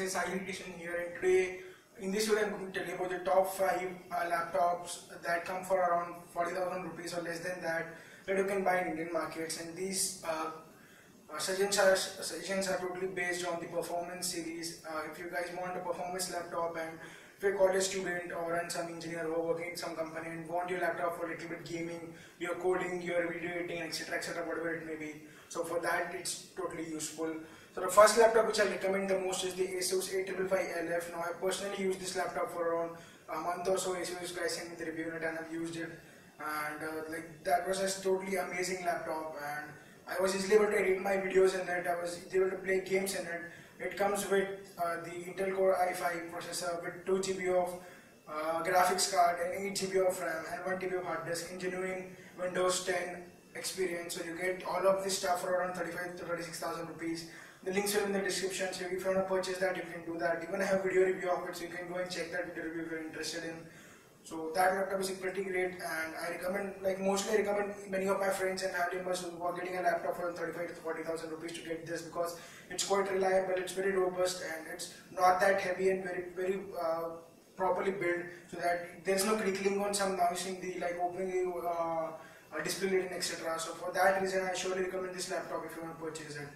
this is Sahil Kishan here, and today in this video I am going to tell you about the top 5 laptops that come for around 40,000 rupees or less than that you can buy in Indian markets. And these suggestions are totally based on the performance series. If you guys want a performance laptop and if you're a college student or some engineer who are working at some company and want your laptop for a little bit gaming, your coding, your video editing, etc, etc, whatever it may be, so for that it's totally useful. So the first laptop which I recommend the most is the Asus A555LF. Now I personally used this laptop for around a month or so. Asus guys sent me the review unit and I've used it, and like that was a totally amazing laptop, and I was easily able to edit my videos in it, I was able to play games in it. It comes with the Intel Core i5 processor with 2 GB of graphics card and 8 GB of RAM and 1 TB of hard disk, genuine Windows 10 experience. So you get all of this stuff for around 35 to 36,000 rupees. The links are in the description, so if you want to purchase that, you can do that. Even I have video review of it, so you can go and check that video review if you're interested in. So that laptop is pretty great, and I recommend, like mostly I recommend many of my friends and family members who are getting a laptop for 35 to 40,000 rupees to get this, because it's quite reliable, it's very robust, and it's not that heavy and very properly built, so that there's no creaking on some noise in the like opening display lid and etc. So for that reason I surely recommend this laptop if you want to purchase it.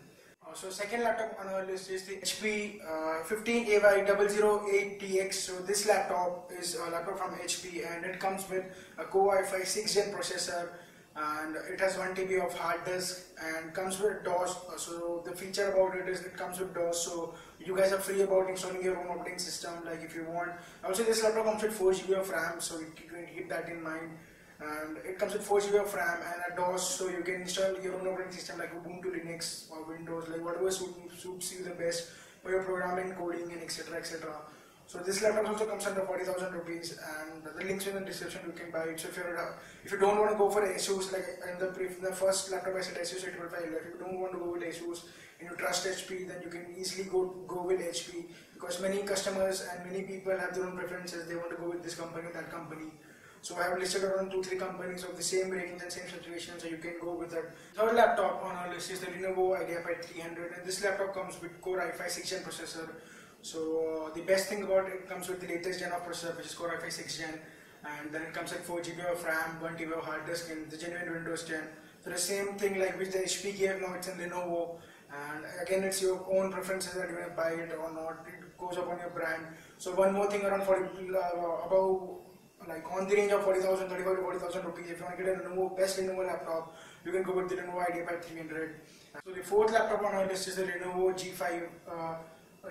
So second laptop on our list is the HP 15AY008TX. So this laptop is a laptop from HP, and it comes with a Core i5 6th gen processor, and it has 1 TB of hard disk and comes with DOS. So the feature about it is it comes with DOS, so you guys are free about installing your own operating system like if you want. Also this laptop comes with 4 GB of RAM, so you can keep that in mind. And it comes with 4 GB of RAM and a DOS, so you can install your own operating system like Ubuntu, Linux or Windows, like whatever suits you the best for your programming, coding and etc, etc. So this laptop also comes under 40,000 rupees, and the links in the description you can buy it. So if you don't want to go for Asus, like in the first laptop I said Asus A555LF, if you don't want to go with Asus and you trust HP, then you can easily go with HP, because many customers and many people have their own preferences. They want to go with this company or that company. So I have listed around 2-3 companies of the same range and same situation, so you can go with that. Third laptop on our list is the Lenovo IdeaPad 300, and this laptop comes with Core i5 6th gen processor. So the best thing about it, comes with the latest gen of processor, which is Core i5 6th gen, and then it comes with 4 GB of RAM, 1 TB of hard disk, and the genuine Windows 10. So the same thing like which the HP gave, now it's in Lenovo, and again it's your own preferences that you will buy it or not. It goes upon your brand. So one more thing, around 35 to 40,000 rupees. If you want to get a Lenovo, best Lenovo laptop, you can go with the Lenovo IdeaPad 300. So the fourth laptop on our list is the Lenovo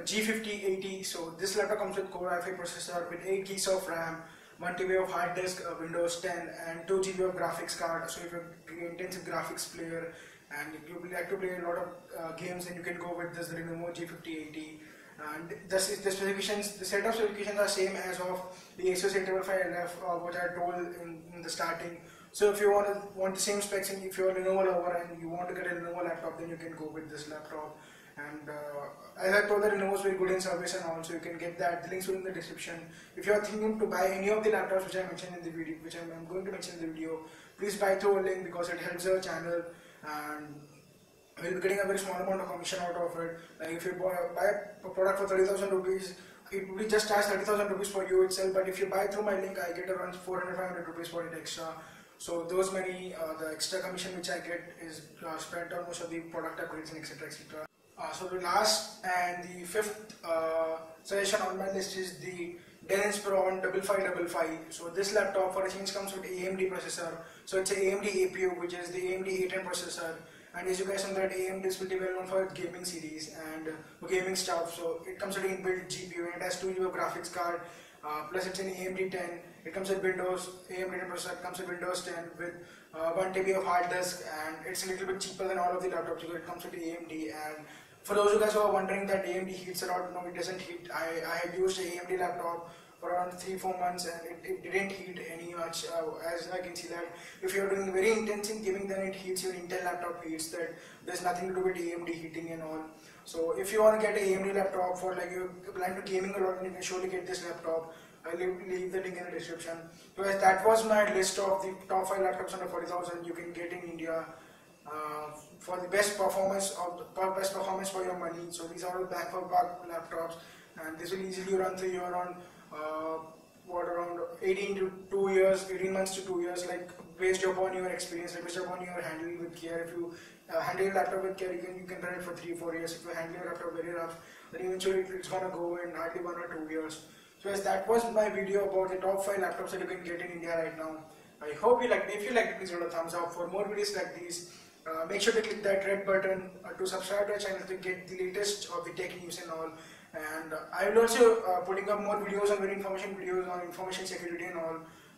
G50-80. So this laptop comes with Core i5 processor with 8 GB of RAM, 1 TB of hard disk, Windows 10 and 2 GB of graphics card. So if you're an intensive graphics player and you like to play a lot of games, then you can go with this Lenovo G50-80. And the specifications, the set of specifications are same as of the Asus A555LF, what I told in the starting. So if you want the same specs, and if you're a Lenovo lover and you want to get a Lenovo laptop, then you can go with this laptop. And as I told, that Lenovo is very good in service and also you can get that. The links are in the description. If you are thinking to buy any of the laptops which I mentioned in the video, which I'm going to mention in the video, please buy through a link, because it helps our channel, and we'll be getting a very small amount of commission out of it. Like if you buy a product for 30,000 rupees, it will be just charge 30,000 rupees for you itself. But if you buy through my link, I get around 400-500 rupees for it extra. So those many, the extra commission which I get is spent on most of the product upgrades and etc, etc. So the last and the fifth suggestion on my list is the Dell Inspiron 5555. So this laptop for a change comes with AMD processor. So it's an AMD APU, which is the AMD A10 processor. And as you guys know that AMD is pretty well known for its gaming series and gaming stuff. So it comes with inbuilt GPU, and it has 2 GB of graphics card, plus it's an AMD 10. It comes with Windows, AMD 10 processor, comes with Windows 10 with 1 TB of hard disk, and it's a little bit cheaper than all of the laptops because it comes with AMD. And for those of you guys who are wondering that AMD heats a lot, no, it doesn't heat. I have used an AMD laptop for around 3-4 months and it didn't heat any much. As I can see that if you are doing very intensive gaming, then it heats. Your Intel laptop heats that. There's nothing to do with AMD heating and all. So if you want to get an AMD laptop for like you plan to gaming a lot, then you can surely get this laptop. I'll leave the link in the description. So as that was my list of the top 5 laptops under 40,000 you can get in India for the best performance for your money. So these are all bang for buck laptops. and this will easily run through your own around 18 months to 2 years, like based upon your experience, based upon your handling with care. If you handle your laptop with care, you can run it for 3-4 years. If you handle your laptop very rough, then eventually it's gonna go in hardly 1 or 2 years. So yes, that was my video about the top 5 laptops that you can get in India right now. I hope you liked it. If you liked it, please give it a thumbs up. For more videos like these, make sure to click that red button to subscribe to our channel to get the latest of the tech news and all. And I will also putting up more videos on very information videos on information security and all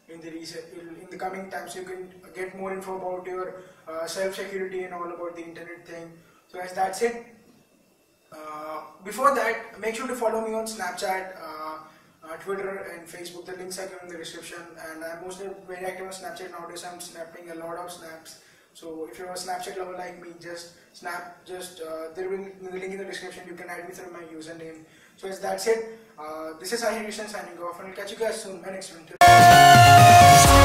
in the coming time, so you can get more info about your self-security and all about the internet thing. So as that's it. Before that, make sure to follow me on Snapchat, Twitter and Facebook. The links are given in the description, and I'm mostly very active on Snapchat nowadays. I'm snapping a lot of snaps. So if you're a Snapchat lover like me, there will be the link in the description. You can add me through my username. So yes, that's it. This is Sahir Krishnan signing off, and I'll catch you guys soon. My next one.